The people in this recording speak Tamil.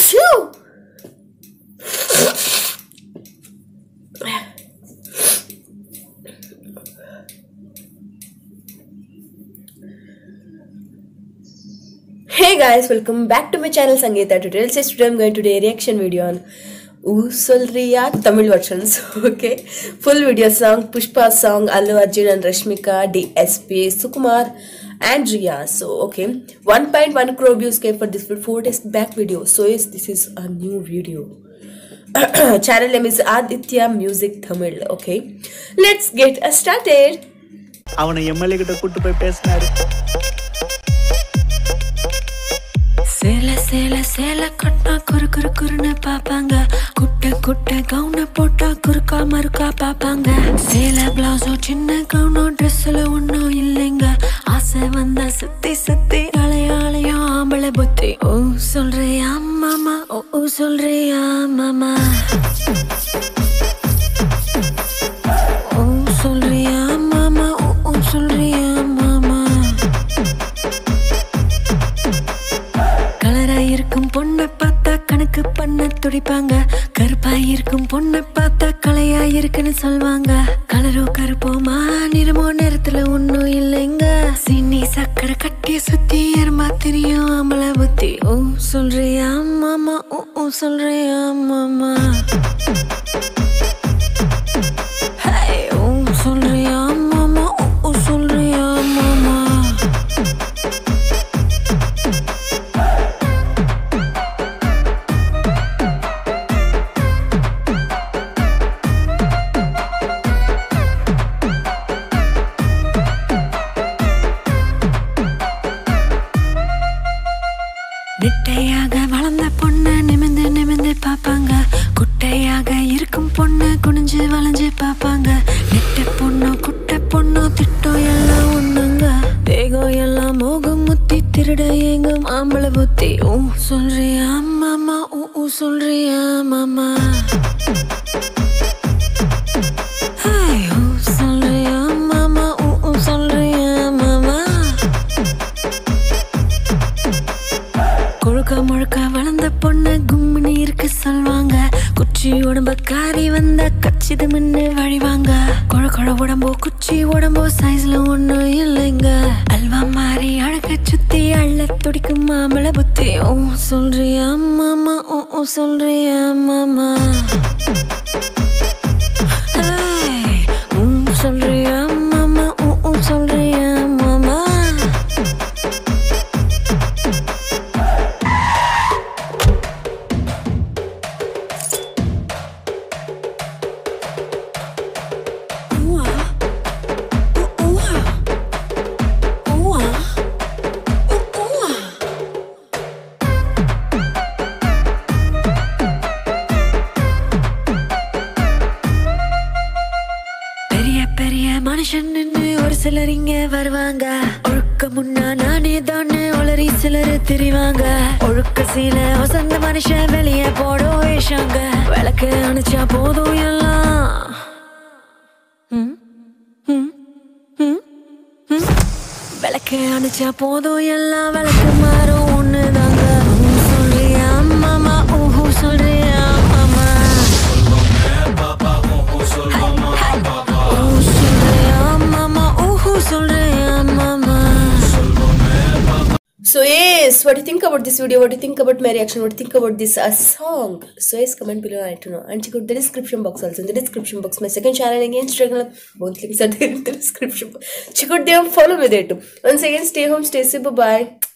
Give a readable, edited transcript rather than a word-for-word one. Shoo! Hey guys, welcome back to my channel Sangeeta Tutorials. Today I'm going to do a reaction video on OO SOLRIYA Tamil versions. Okay, full video song, Pushpa song, Allu Arjun and Rashmika, DSP, Sukumar, Andrea. So okay, 1.1 crore views came for this 4 days back video. So yes, this is a new video. Channel name is Aditya Music Tamil. Okay, let's get started. Sela sela sela katta kur kur kurna papanga kutte kutte gauna potta kurka marka papanga sela blouse chinna gauna dress la onnu illenga aase vanda sutti sutti alayaliya ambale butti oh solriya mama oh solriya mama oh solriya mama oh solriya mama பொண்ண பார்த்தா கணக்கு பண்ண துடிப்பாங்க கருப்பாய் இருக்கும் பொண்ண பார்த்தா கலையாய் இருக்குன்னு சொல்வாங்க கலரோ கருப்போமா நிறமோ நேரத்துல ஒன்னும் இல்லைங்க சீனி சக்கரை கட்டி சுத்தி எருமா தெரியும் அம்பல புத்தி ஓ சொல்றியா மாமா ஓ சொல்றியா மாமா ஓ சொல்றியா மாமா ஓ சொல்றியா மாமா குட்டையாக வளர்ந்த பொண்ணு நிமிந்து நிமிந்து பாப்பாங்க குட்டையாக இருக்கும் பொண்ணு குனிஞ்சு வளைஞ்சு பாப்பாங்க நெட்ட பொண்ணு குட்டை பொண்ணு திட்டோ எல்லாம் ஒண்ணுங்க தேகோ எல்லாம் மோகம் முத்தி திருட எங்கும் ஆம்பளை புத்தி ஓ சொல்றியா மாமா ஓ சொல்றியா மாமா முழுக்க வளர்ந்த பொண்ணு கும்மினி இருக்க சொல்வாங்க குச்சி உடம்ப காரி வந்த கச்சிது மின்னு வழிவாங்க கொழ கொழ உடம்போ குச்சி உடம்போ சைஸ்ல ஒண்ணும் இல்லைங்க அல்வா மாறி அழக சுத்தி அள்ள துடிக்கும் மாமள புத்தி ஓ சொல்றியா மாமா ஓ சொல்றியா மாமா சொல்றியா மாமா ஓ சொல்றியா மாமா சிலர் இங்க வருவாங்க ஒழுக்க முன்னா நானே தானே ஒளரி சிலர் திரிவாங்க ஒழுக்க சீல வசந்த மனுஷ வெளியே போடோ வேஷாங்க விளக்கு அணிச்சா போதும் எல்லாம் விளக்கு அணிச்சா போதும் எல்லாம் விளக்கு மாறும் ஒண்ணுதாங்க சொல்றியா மாமா ஊஹூ சொல்றியா மாமா So yes, what do you think about this video? What do you think about my reaction? What do you think about this song? So yes, comment below and let me know. And check out the description box also. In the description box, my second channel again, Instagram, both links are there in the description box. Check out them, follow me there too. Once again, stay home, stay safe, bye bye.